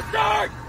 bastard!